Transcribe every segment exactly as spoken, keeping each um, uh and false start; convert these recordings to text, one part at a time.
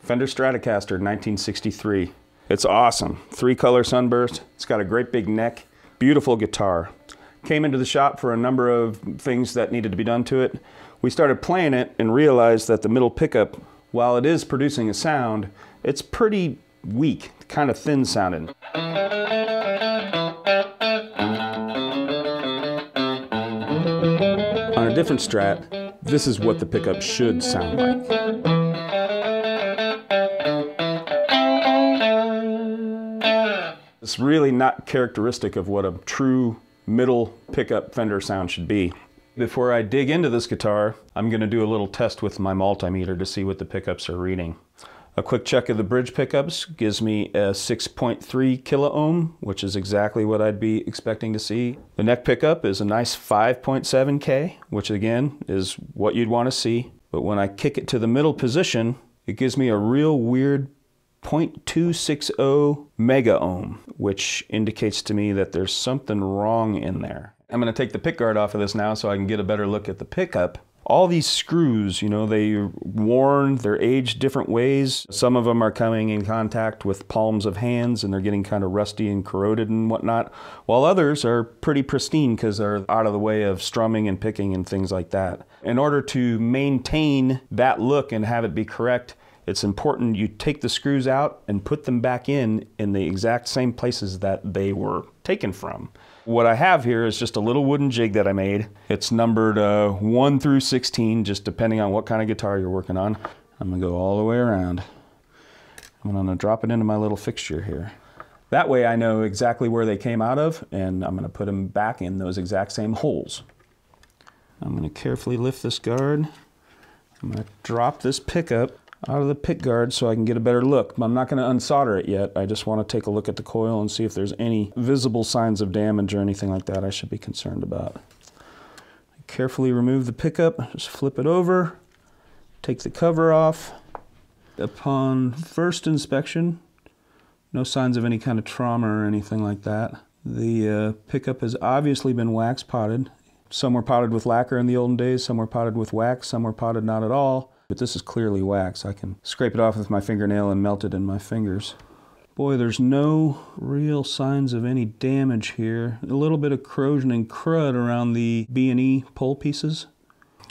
Fender Stratocaster, nineteen sixty-three. It's awesome. Three color sunburst. It's got a great big neck. Beautiful guitar. Came into the shop for a number of things that needed to be done to it. We started playing it and realized that the middle pickup, while it is producing a sound, it's pretty weak, kind of thin sounding. On a different Strat, this is what the pickup should sound like. It's really not characteristic of what a true middle pickup Fender sound should be. Before I dig into this guitar, I'm going to do a little test with my multimeter to see what the pickups are reading. A quick check of the bridge pickups gives me a six point three kilo ohm, which is exactly what I'd be expecting to see. The neck pickup is a nice five point seven K, which again is what you'd want to see. But when I kick it to the middle position, it gives me a real weird zero point two six zero mega ohm, which indicates to me that there's something wrong in there. I'm going to take the pick guard off of this now so I can get a better look at the pickup. All these screws, you know, they're worn, they're aged different ways. Some of them are coming in contact with palms of hands and they're getting kind of rusty and corroded and whatnot, while others are pretty pristine because they're out of the way of strumming and picking and things like that. In order to maintain that look and have it be correct, it's important you take the screws out and put them back in in the exact same places that they were taken from. What I have here is just a little wooden jig that I made. It's numbered uh, one through sixteen, just depending on what kind of guitar you're working on. I'm gonna go all the way around. I'm gonna drop it into my little fixture here. That way I know exactly where they came out of, and I'm gonna put them back in those exact same holes. I'm gonna carefully lift this guard. I'm gonna drop this pickup out of the pick guard so I can get a better look. I'm not going to unsolder it yet. I just want to take a look at the coil and see if there's any visible signs of damage or anything like that I should be concerned about. Carefully remove the pickup, just flip it over, take the cover off. Upon first inspection, no signs of any kind of trauma or anything like that. The uh, pickup has obviously been wax potted. Some were potted with lacquer in the olden days, some were potted with wax, some were potted not at all. But this is clearly wax. I can scrape it off with my fingernail and melt it in my fingers. Boy, there's no real signs of any damage here. A little bit of corrosion and crud around the B and E pole pieces.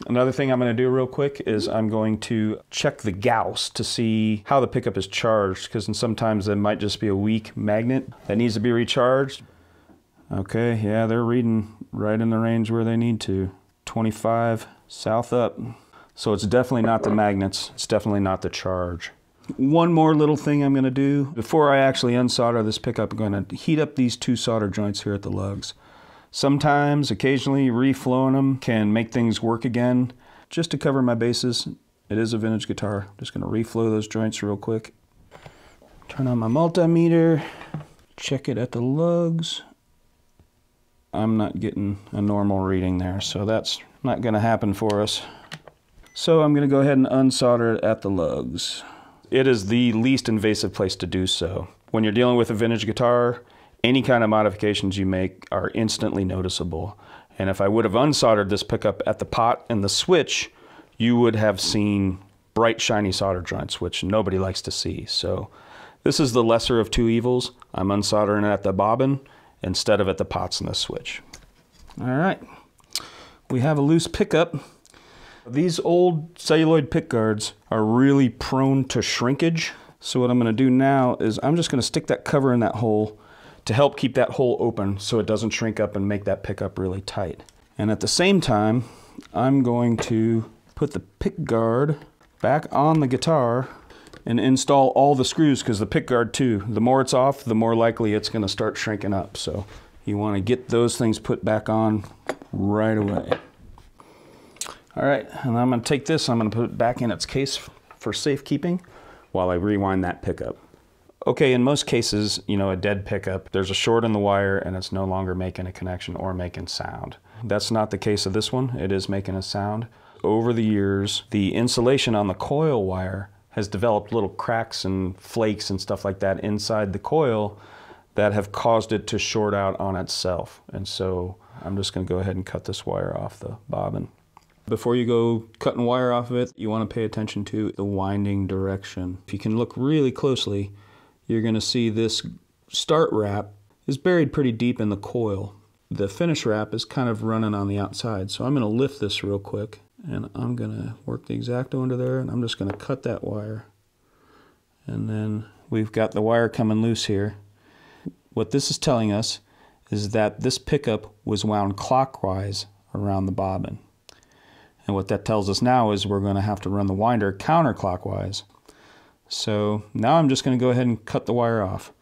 Another thing I'm going to do real quick is I'm going to check the Gauss to see how the pickup is charged, because sometimes it might just be a weak magnet that needs to be recharged. Okay, yeah, they're reading right in the range where they need to. twenty-five, south up. So it's definitely not the magnets, it's definitely not the charge. One more little thing I'm going to do. Before I actually unsolder this pickup, I'm going to heat up these two solder joints here at the lugs. Sometimes, occasionally, reflowing them can make things work again. Just to cover my bases, it is a vintage guitar. I'm just going to reflow those joints real quick. Turn on my multimeter, check it at the lugs. I'm not getting a normal reading there, so that's not going to happen for us. So I'm going to go ahead and unsolder it at the lugs. It is the least invasive place to do so. When you're dealing with a vintage guitar, any kind of modifications you make are instantly noticeable. And if I would have unsoldered this pickup at the pot and the switch, you would have seen bright, shiny solder joints, which nobody likes to see. So this is the lesser of two evils. I'm unsoldering it at the bobbin instead of at the pots and the switch. All right, we have a loose pickup. These old celluloid pick guards are really prone to shrinkage. So what I'm going to do now is I'm just going to stick that cover in that hole to help keep that hole open so it doesn't shrink up and make that pickup really tight. And at the same time, I'm going to put the pick guard back on the guitar and install all the screws, because the pick guard too, the more it's off, the more likely it's going to start shrinking up. So you want to get those things put back on right away. All right, and I'm gonna take this, I'm gonna put it back in its case for safekeeping while I rewind that pickup. Okay, in most cases, you know, a dead pickup, there's a short in the wire and it's no longer making a connection or making sound. That's not the case of this one, it is making a sound. Over the years, the insulation on the coil wire has developed little cracks and flakes and stuff like that inside the coil that have caused it to short out on itself. And so I'm just going to go ahead and cut this wire off the bobbin. Before you go cutting wire off of it, you want to pay attention to the winding direction. If you can look really closely, you're going to see this start wrap is buried pretty deep in the coil. The finish wrap is kind of running on the outside, so I'm going to lift this real quick, and I'm going to work the X-Acto under there, and I'm just going to cut that wire. And then we've got the wire coming loose here. What this is telling us is that this pickup was wound clockwise around the bobbin. And what that tells us now is we're going to have to run the winder counterclockwise. So now I'm just going to go ahead and cut the wire off.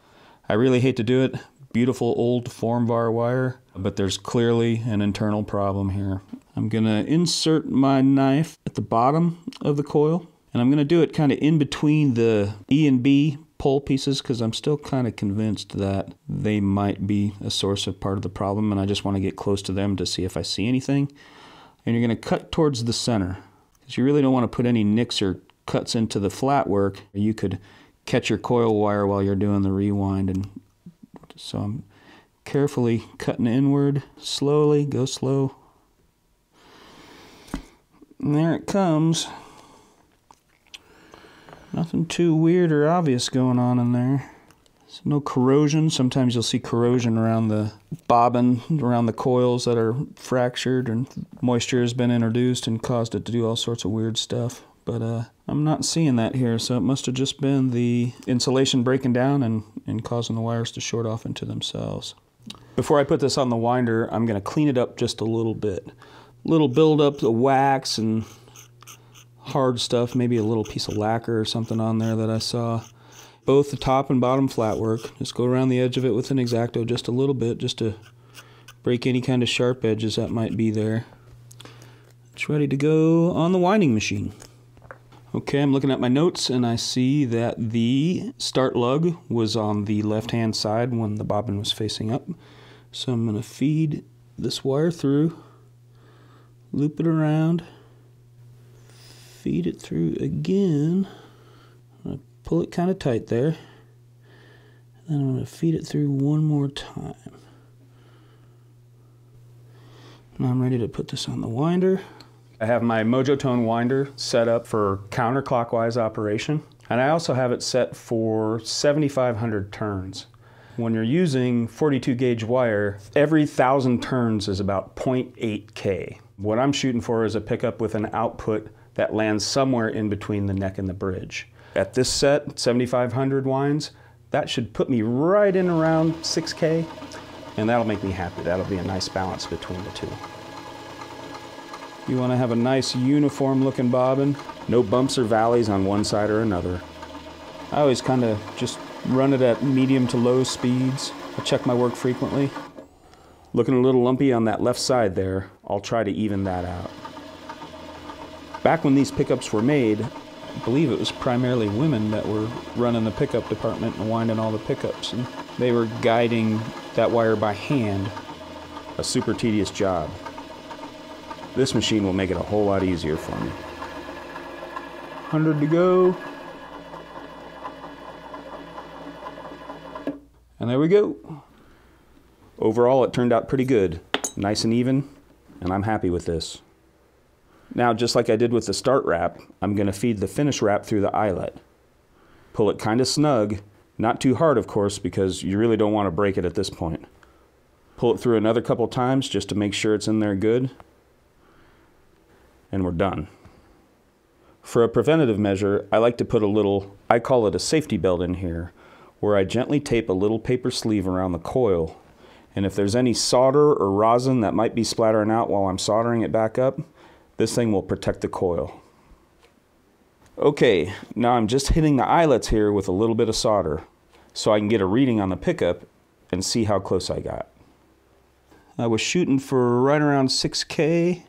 I really hate to do it. Beautiful old formvar wire, but there's clearly an internal problem here. I'm going to insert my knife at the bottom of the coil, and I'm going to do it kind of in between the E and B pole pieces because I'm still kind of convinced that they might be a source of part of the problem, and I just want to get close to them to see if I see anything. And you're going to cut towards the center because you really don't want to put any nicks or cuts into the flat work. You could catch your coil wire while you're doing the rewind. And so I'm carefully cutting inward, slowly, go slow. And there it comes. Nothing too weird or obvious going on in there. There's no corrosion. Sometimes you'll see corrosion around the bobbin, around the coils that are fractured, and moisture has been introduced and caused it to do all sorts of weird stuff. But uh, I'm not seeing that here, so it must have just been the insulation breaking down and, and causing the wires to short off into themselves. Before I put this on the winder, I'm going to clean it up just a little bit. Little buildup of wax and hard stuff, maybe a little piece of lacquer or something on there that I saw. Both the top and bottom flat work, just go around the edge of it with an X-Acto just a little bit, just to break any kind of sharp edges that might be there. It's ready to go on the winding machine. Okay, I'm looking at my notes and I see that the start lug was on the left-hand side when the bobbin was facing up. So I'm going to feed this wire through, loop it around, feed it through again. Pull it kind of tight there, and I'm going to feed it through one more time. And I'm ready to put this on the winder. I have my Mojotone winder set up for counterclockwise operation, and I also have it set for seventy-five hundred turns. When you're using forty-two gauge wire, every thousand turns is about zero point eight K. What I'm shooting for is a pickup with an output that lands somewhere in between the neck and the bridge. At this set, seventy-five hundred winds, that should put me right in around six K, and that'll make me happy. That'll be a nice balance between the two. You want to have a nice uniform looking bobbin, no bumps or valleys on one side or another. I always kind of just run it at medium to low speeds. I check my work frequently. Looking a little lumpy on that left side there, I'll try to even that out. Back when these pickups were made, I believe it was primarily women that were running the pickup department and winding all the pickups, and they were guiding that wire by hand. A super tedious job. This machine will make it a whole lot easier for me. one hundred to go. And there we go. Overall, it turned out pretty good. Nice and even, and I'm happy with this. Now, just like I did with the start wrap, I'm going to feed the finish wrap through the eyelet. Pull it kind of snug, not too hard, of course, because you really don't want to break it at this point. Pull it through another couple times just to make sure it's in there good. And we're done. For a preventative measure, I like to put a little, I call it a safety belt in here, where I gently tape a little paper sleeve around the coil. And if there's any solder or rosin that might be splattering out while I'm soldering it back up, this thing will protect the coil. Okay, now I'm just hitting the eyelets here with a little bit of solder so I can get a reading on the pickup and see how close I got. I was shooting for right around six K,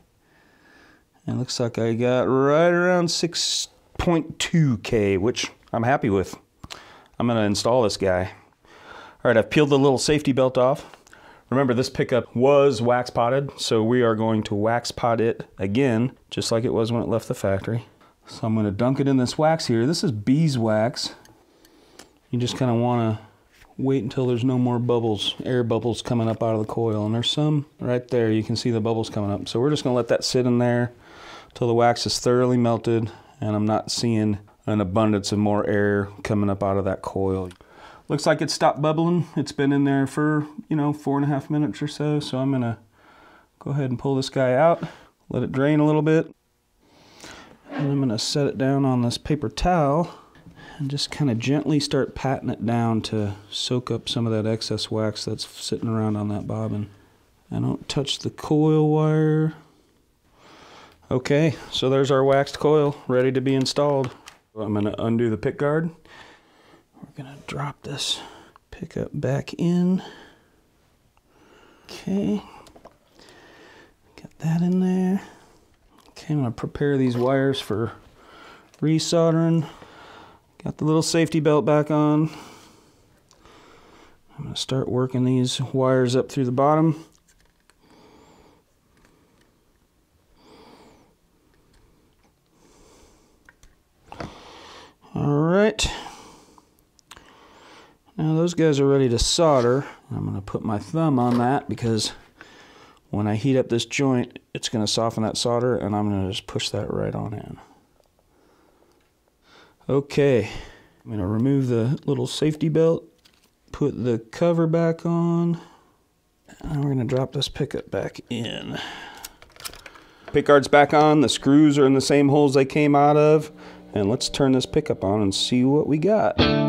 and it looks like I got right around six point two K, which I'm happy with. I'm going to install this guy. All right, I've peeled the little safety belt off. Remember, this pickup was wax potted, so we are going to wax pot it again, just like it was when it left the factory. So I'm going to dunk it in this wax here. This is beeswax. You just kind of want to wait until there's no more bubbles, air bubbles coming up out of the coil. And there's some right there. You can see the bubbles coming up. So we're just going to let that sit in there till the wax is thoroughly melted and I'm not seeing an abundance of more air coming up out of that coil. Looks like it stopped bubbling. It's been in there for, you know, four and a half minutes or so. So I'm going to go ahead and pull this guy out, let it drain a little bit. And I'm going to set it down on this paper towel and just kind of gently start patting it down to soak up some of that excess wax that's sitting around on that bobbin. I don't touch the coil wire. Okay, so there's our waxed coil ready to be installed. I'm going to undo the pick guard. We're going to drop this pickup back in. Okay, got that in there. Okay, I'm going to prepare these wires for resoldering. Got the little safety belt back on. I'm going to start working these wires up through the bottom. All right. Now those guys are ready to solder. I'm going to put my thumb on that because when I heat up this joint, it's going to soften that solder, and I'm going to just push that right on in. Okay, I'm going to remove the little safety belt, put the cover back on, and we're going to drop this pickup back in. Pick guard's back on, the screws are in the same holes they came out of, and let's turn this pickup on and see what we got.